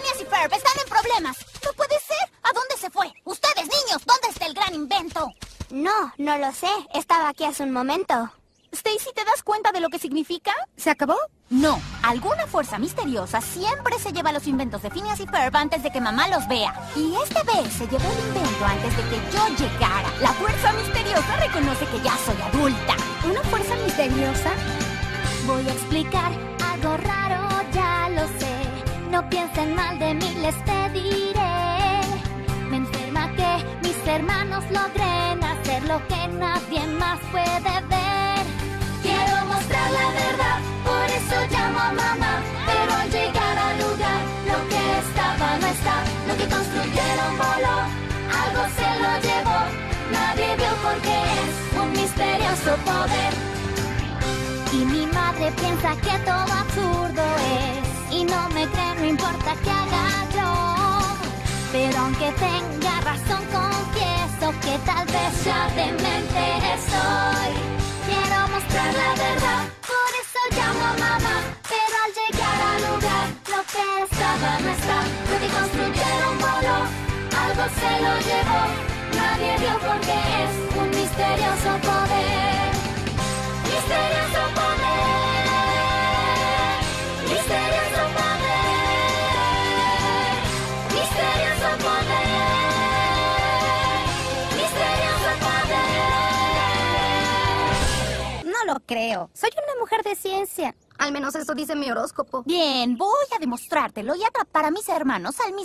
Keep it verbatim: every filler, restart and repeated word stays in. Phineas y Ferb están en problemas. No puede ser. ¿A dónde se fue? Ustedes, niños, ¿dónde está el gran invento? No, no lo sé. Estaba aquí hace un momento. Stacy, ¿te das cuenta de lo que significa? ¿Se acabó? No. Alguna fuerza misteriosa siempre se lleva los inventos de Phineas y Ferb antes de que mamá los vea. Y esta vez se llevó el invento antes de que yo llegara. La fuerza misteriosa reconoce que ya soy adulta. ¿Una fuerza misteriosa? Voy a explicar algo raro, ya lo sé. No piensen mal de mí, les pediré. Me enferma que mis hermanos logren hacer lo que nadie más puede ver. Poder. Y mi madre piensa que todo absurdo es, y no me cree, no importa que haga yo. Pero aunque tenga razón, confieso que tal vez ya demente estoy. Quiero mostrar la verdad, por eso llamo a mamá. Pero al llegar al lugar, lo que estaba no está. Lo que construyeron voló, algo se lo llevó. Nadie vio por qué es un misterioso poder. Misterioso poder, misterioso poder, misterioso poder, misterioso poder. No lo creo. Soy una mujer de ciencia. Al menos eso dice mi horóscopo. Bien, voy a demostrártelo y atrapar a mis hermanos al mismo tiempo.